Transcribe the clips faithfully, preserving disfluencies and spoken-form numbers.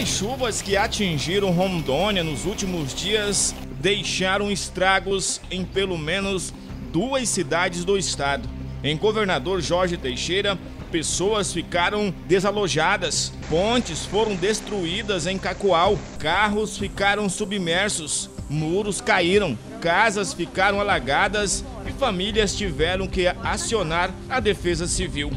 As chuvas que atingiram Rondônia nos últimos dias deixaram estragos em pelo menos duas cidades do estado. Em Governador Jorge Teixeira, pessoas ficaram desalojadas, pontes foram destruídas em Cacoal, carros ficaram submersos, muros caíram, casas ficaram alagadas e famílias tiveram que acionar a defesa civil.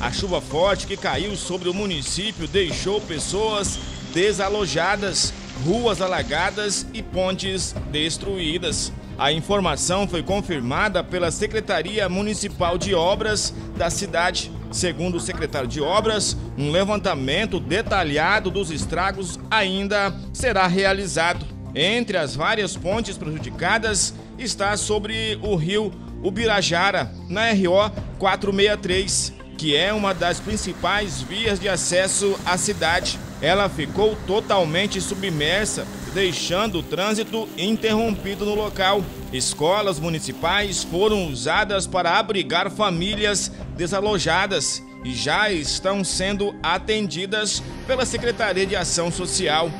A chuva forte que caiu sobre o município deixou pessoas desalojadas, ruas alagadas e pontes destruídas. A informação foi confirmada pela Secretaria Municipal de Obras da cidade. Segundo o secretário de Obras, um levantamento detalhado dos estragos ainda será realizado. Entre as várias pontes prejudicadas está sobre o rio Ubirajara, na R O quatrocentos e sessenta e três. Que é uma das principais vias de acesso à cidade. Ela ficou totalmente submersa, deixando o trânsito interrompido no local. Escolas municipais foram usadas para abrigar famílias desalojadas e já estão sendo atendidas pela Secretaria de Ação Social.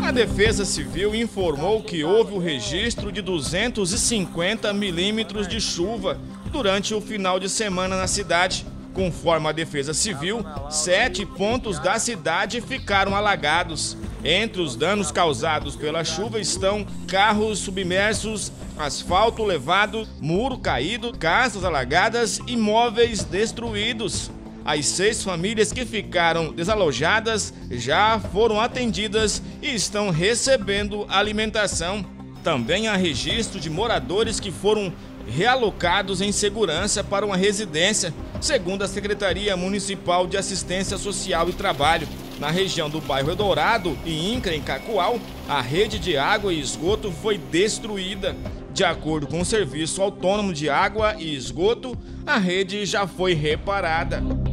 A Defesa Civil informou que houve o registro de duzentos e cinquenta milímetros de chuva durante o final de semana na cidade. Conforme a Defesa Civil, sete pontos da cidade ficaram alagados. Entre os danos causados pela chuva estão carros submersos, asfalto levado, muro caído, casas alagadas e móveis destruídos. As seis famílias que ficaram desalojadas já foram atendidas e estão recebendo alimentação. Também há registro de moradores que foram realocados em segurança para uma residência, segundo a Secretaria Municipal de Assistência Social e Trabalho. Na região do bairro Eldorado e Incra, em Cacoal, a rede de água e esgoto foi destruída. De acordo com o Serviço Autônomo de Água e Esgoto, a rede já foi reparada.